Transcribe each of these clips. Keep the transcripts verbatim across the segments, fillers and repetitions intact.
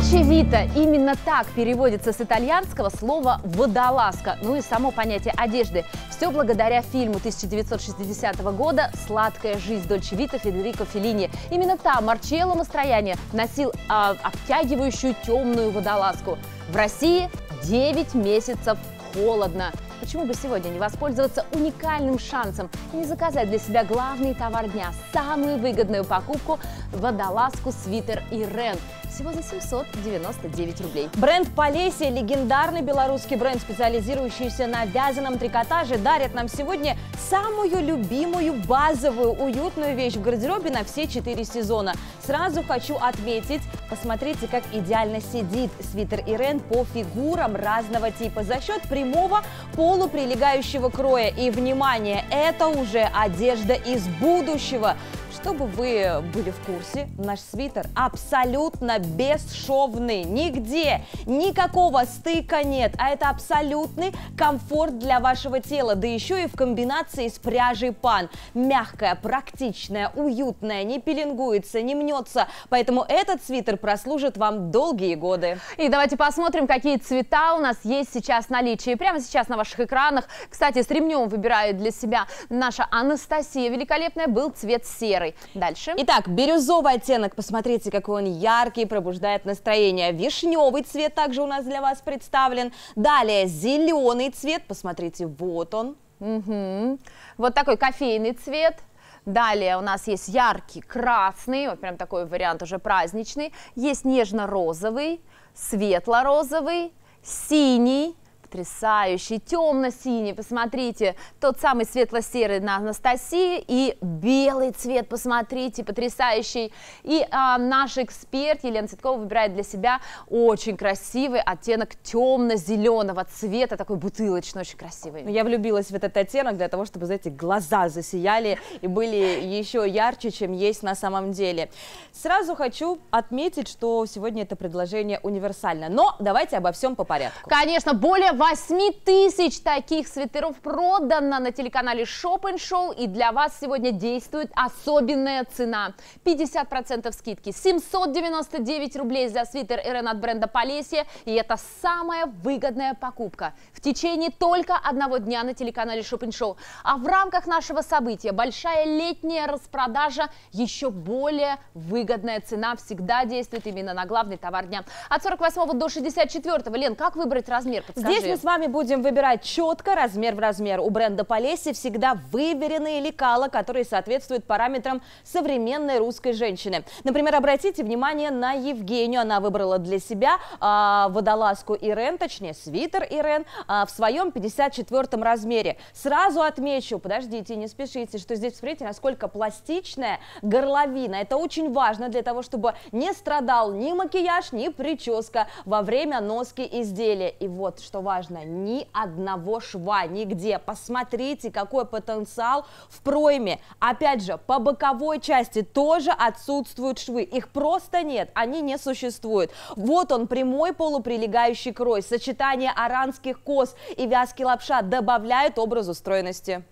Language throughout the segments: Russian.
Дольче Вита. Именно так переводится с итальянского слово «водолазка». Ну и само понятие одежды. Все благодаря фильму тысяча девятьсот шестидесятого года «Сладкая жизнь» Дольче Вита Федерико Феллини. Именно там Марчелло Мастроянни носил а, обтягивающую темную водолазку. В России девять месяцев холодно. Почему бы сегодня не воспользоваться уникальным шансом и не заказать для себя главный товар дня, самую выгодную покупку – водолазку-свитер Ирэн. Всего за семьсот девяносто девять рублей. Бренд «Полесье», легендарный белорусский бренд, специализирующийся на вязаном трикотаже, дарит нам сегодня самую любимую, базовую, уютную вещь в гардеробе на все четыре сезона. Сразу хочу отметить, посмотрите, как идеально сидит свитер Ирэн по фигурам разного типа за счет прямого полуприлегающего кроя. И, внимание, это уже одежда из будущего. Чтобы вы были в курсе, наш свитер абсолютно бесшовный, нигде, никакого стыка нет, а это абсолютный комфорт для вашего тела, да еще и в комбинации с пряжей пан. Мягкая, практичная, уютная, не пеленгуется, не мнется, поэтому этот свитер прослужит вам долгие годы. И давайте посмотрим, какие цвета у нас есть сейчас в наличии, прямо сейчас на ваших экранах. Кстати, с ремнем выбирает для себя наша Анастасия Великолепная, был цвет серый. Дальше. Итак, бирюзовый оттенок, посмотрите, какой он яркий, пробуждает настроение. Вишневый цвет также у нас для вас представлен. Далее зеленый цвет, посмотрите, вот он. Угу. Вот такой кофейный цвет. Далее у нас есть яркий красный, вот прям такой вариант уже праздничный. Есть нежно-розовый, светло-розовый, синий. Потрясающий, темно-синий, посмотрите, тот самый светло-серый на Анастасии, и белый цвет, посмотрите, потрясающий. И а, наш эксперт Елена Цветкова выбирает для себя очень красивый оттенок темно-зеленого цвета, такой бутылочный, очень красивый. Я влюбилась в этот оттенок для того, чтобы, знаете, глаза засияли и были еще ярче, чем есть на самом деле. Сразу хочу отметить, что сегодня это предложение универсально, но давайте обо всем по порядку. Конечно, более восьми тысяч таких свитеров продано на телеканале Shop and Show, и для вас сегодня действует особенная цена. пятьдесят процентов скидки, семьсот девяносто девять рублей за свитер Ирэн от бренда «Полесье», и это самая выгодная покупка в течение только одного дня на телеканале Shop and Show. А в рамках нашего события большая летняя распродажа, еще более выгодная цена всегда действует именно на главный товар дня. От сорок восьмого до шестьдесят четвёртого, Лен, как выбрать размер? Подскажи. Здесь мы с вами будем выбирать четко, размер в размер. У бренда «Полесье» всегда выверенные лекала, которые соответствуют параметрам современной русской женщины. Например, обратите внимание на Евгению. Она выбрала для себя э, водолазку Ирэн, точнее свитер Ирэн, э, в своем пятьдесят четвёртом размере. Сразу отмечу, подождите, не спешите, что здесь, смотрите, насколько пластичная горловина. Это очень важно для того, чтобы не страдал ни макияж, ни прическа во время носки изделия. И вот, что важно, ни одного шва нигде. Посмотрите, какой потенциал в пройме. Опять же, по боковой части тоже отсутствуют швы. Их просто нет, они не существуют. Вот он, прямой полуприлегающий крой. Сочетание оранских кос и вязки лапша добавляет образу стройности.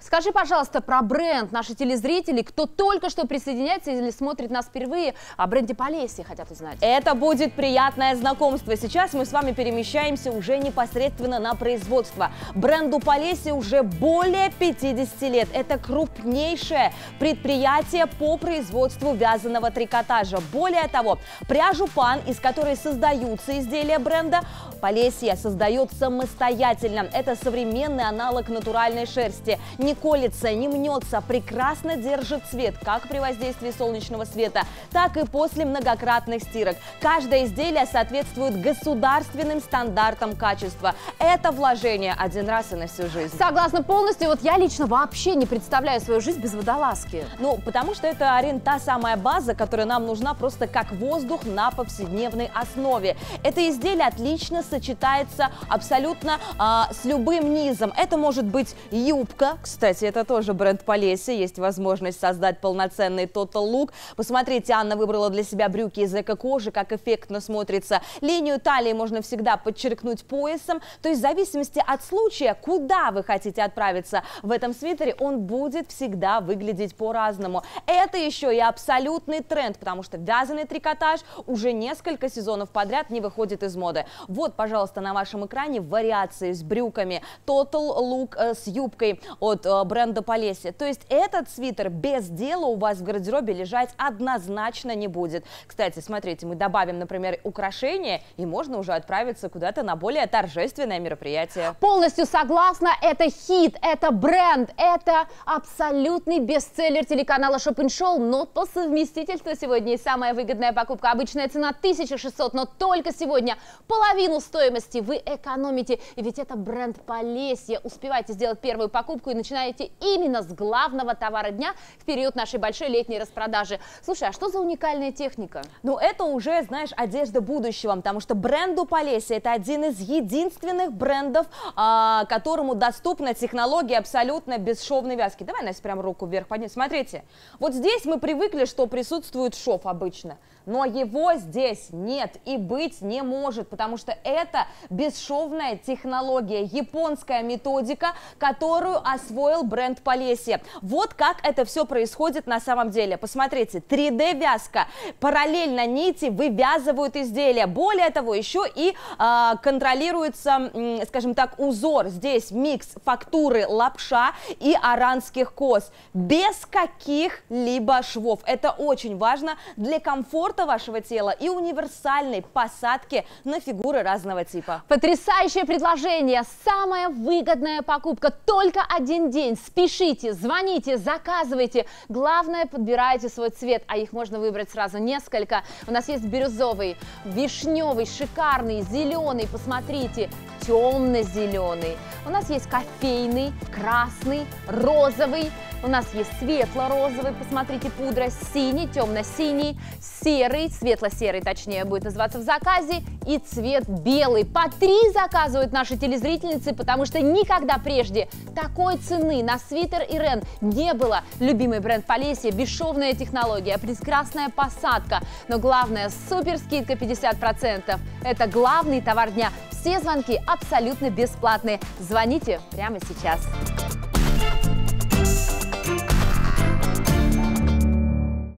Скажи, пожалуйста, про бренд. Наши телезрители, кто только что присоединяется или смотрит нас впервые, о бренде «Полесье» хотят узнать. Это будет приятное знакомство. Сейчас мы с вами перемещаемся уже непосредственно на производство. Бренду «Полесье» уже более пятидесяти лет. Это крупнейшее предприятие по производству вязаного трикотажа. Более того, пряжу пан, из которой создаются изделия бренда, «Полесье» создает самостоятельно. Это современный аналог натуральной шерсти. Не колется, не мнется, прекрасно держит цвет, как при воздействии солнечного света, так и после многократных стирок. Каждое изделие соответствует государственным стандартам качества. Это вложение один раз и на всю жизнь. Согласна полностью. Вот я лично вообще не представляю свою жизнь без водолазки. Ну, потому что это, Арин, та самая база, которая нам нужна просто как воздух на повседневной основе. Это изделие отлично сочетается сочетается абсолютно а, с любым низом. Это может быть юбка, кстати, это тоже бренд Полесье, есть возможность создать полноценный тотал-лук. Посмотрите, Анна выбрала для себя брюки из эко-кожи, как эффектно смотрится. Линию талии можно всегда подчеркнуть поясом, то есть в зависимости от случая, куда вы хотите отправиться в этом свитере, он будет всегда выглядеть по-разному. Это еще и абсолютный тренд, потому что вязаный трикотаж уже несколько сезонов подряд не выходит из моды. Вот, пожалуйста, на вашем экране вариации с брюками Total Look с юбкой от бренда Полесье. То есть этот свитер без дела у вас в гардеробе лежать однозначно не будет. Кстати, смотрите, мы добавим, например, украшения, и можно уже отправиться куда-то на более торжественное мероприятие. Полностью согласна, это хит, это бренд, это абсолютный бестселлер телеканала Shop and Show, но по совместительству сегодня и самая выгодная покупка. Обычная цена тысяча шестьсот, но только сегодня половину стоимости вы экономите, и ведь это бренд Полесье. Успевайте сделать первую покупку и начинаете именно с главного товара дня в период нашей большой летней распродажи. Слушай, а что за уникальная техника? Ну, это уже, знаешь, одежда будущего, потому что бренду Полесье это один из единственных брендов, которому доступна технология абсолютно бесшовной вязки. Давай, Настя, прям руку вверх подними. Смотрите, вот здесь мы привыкли, что присутствует шов обычно, но его здесь нет и быть не может, потому что это бесшовная технология, японская методика, которую освоил бренд Полесье. Вот как это все происходит на самом деле. Посмотрите, три дэ-вязка, параллельно нити вывязывают изделия. Более того, еще и э, контролируется, э, скажем так, узор. Здесь микс фактуры лапша и аранских кос, без каких-либо швов. Это очень важно для комфорта вашего тела и универсальной посадки на фигуры разного типа. Потрясающее предложение, самая выгодная покупка, только один день. Спешите, звоните, заказывайте. Главное, подбирайте свой цвет, а их можно выбрать сразу несколько. У нас есть бирюзовый, вишневый, шикарный, зеленый, посмотрите, темно-зеленый. У нас есть кофейный, красный, розовый. У нас есть светло-розовый, посмотрите, пудра, синий, темно-синий, серый, светло-серый, точнее, будет называться в заказе, и цвет белый. По три заказывают наши телезрительницы, потому что никогда прежде такой цены на свитер Ирэн не было. Любимый бренд Полесье, бесшовная технология, прекрасная посадка, но главное, супер скидка пятьдесят процентов. Это главный товар дня. Все звонки абсолютно бесплатные. Звоните прямо сейчас.